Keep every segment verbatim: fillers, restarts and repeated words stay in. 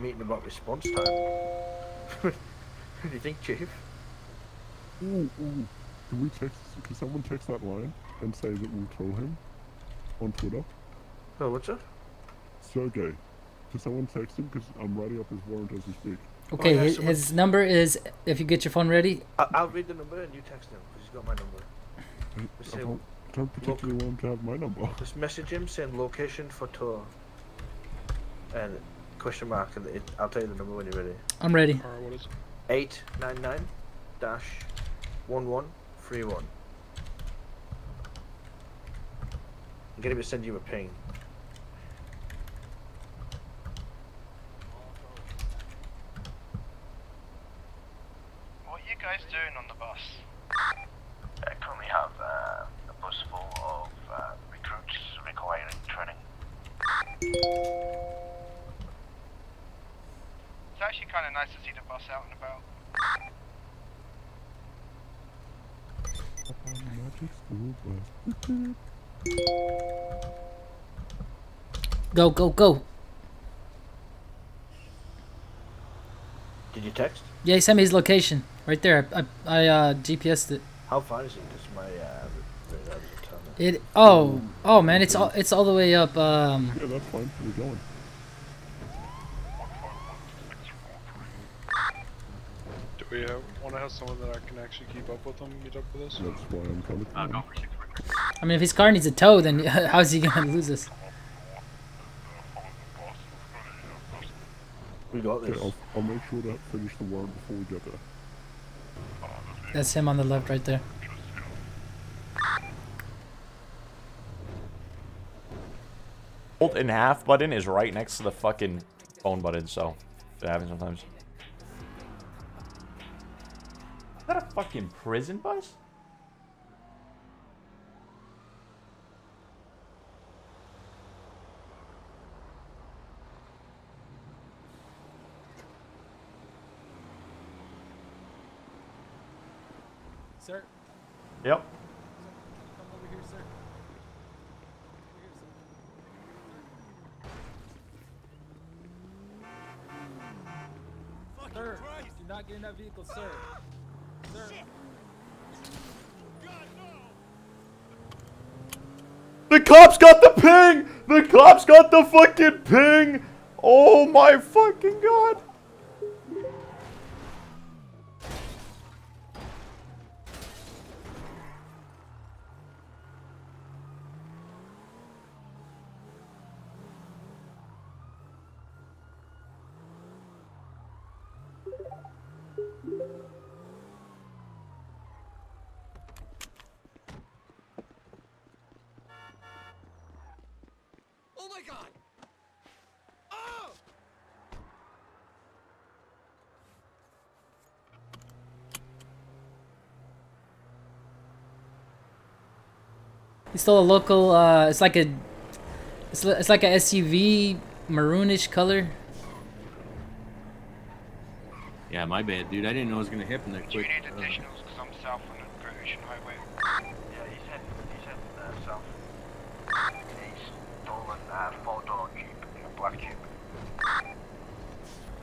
Meeting about response time. What do you think, Chief? Ooh, ooh. Can we text? Can someone text that line and say that we'll troll him on Twitter? Oh, what's up? Sergei. Can someone text him? Because I'm writing up his warrant as we speak. Okay, oh, yeah, his, someone... his number is. If you get your phone ready, I'll, I'll read the number and you text him because he's got my number. I, say, I don't, don't particularly look, want him to have my number. Just message him saying location for tour. And. Question mark, and it, I'll tell you the number when you're ready. I'm ready. Alright, what is it? Eight nine nine dash one one three one. I'm gonna be sending you a ping. What are you guys doing on the bus? I currently have uh, a bus full of uh, recruits requiring training. It's actually kind of nice to see the bus out and about. Go, go, go. Did you text? Yeah, he sent me his location. Right there. I, I, I uh, G P S'd it. How far is it? This my, uh, it, oh, oh man, it's all, it's all the way up, um. Yeah, that's fine. We're going. We yeah, want to have someone that I can actually keep up with them, meet up with us. That's why I'm coming. I'll go for six records. I mean, if his car needs a tow, then how's he gonna lose us? We got this. Okay, I'll, I'll make sure to finish the warrant before we get there. That's him on the left, right there. Bolt in half button is right next to the fucking phone button, so it happens sometimes. Is that a fucking prison bus? Sir? Yep. Come over here, sir. Come over here, sir. Sir, do not get in that vehicle, sir. Sir. God, no. The cops got the ping! The cops got the fucking ping! Oh my fucking god! Oh my god! Oh! He's still a local. Uh, it's like a, it's, it's like a S U V, maroonish color. Yeah, my bad, dude. I didn't know it was gonna happen that quick. You need additionals because I'm south on the British highway. Yeah, he's heading, he's heading uh, south. Uh, four-door Jeep and a black Jeep.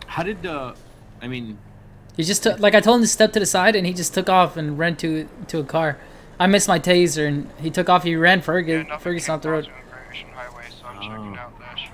How did the? Uh, I mean, he just took, like I told him to step to the side, and he just took off and ran to to a car. I missed my taser, and he took off. He ran Fergus yeah, Fergus off the road. Highway, so I'm oh. checking out that